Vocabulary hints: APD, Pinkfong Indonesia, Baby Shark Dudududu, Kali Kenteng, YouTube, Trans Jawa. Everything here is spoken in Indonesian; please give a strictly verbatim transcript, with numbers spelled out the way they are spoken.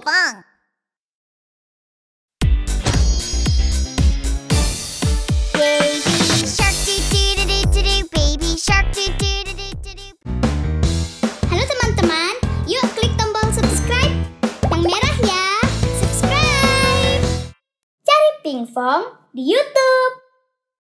Pinkfong. Baby shark doo doo doo doo doo doo, baby shark doo doo doo doo doo. Halo teman-teman, yuk klik tombol subscribe yang merah ya, subscribe. Cari Pinkfong di YouTube.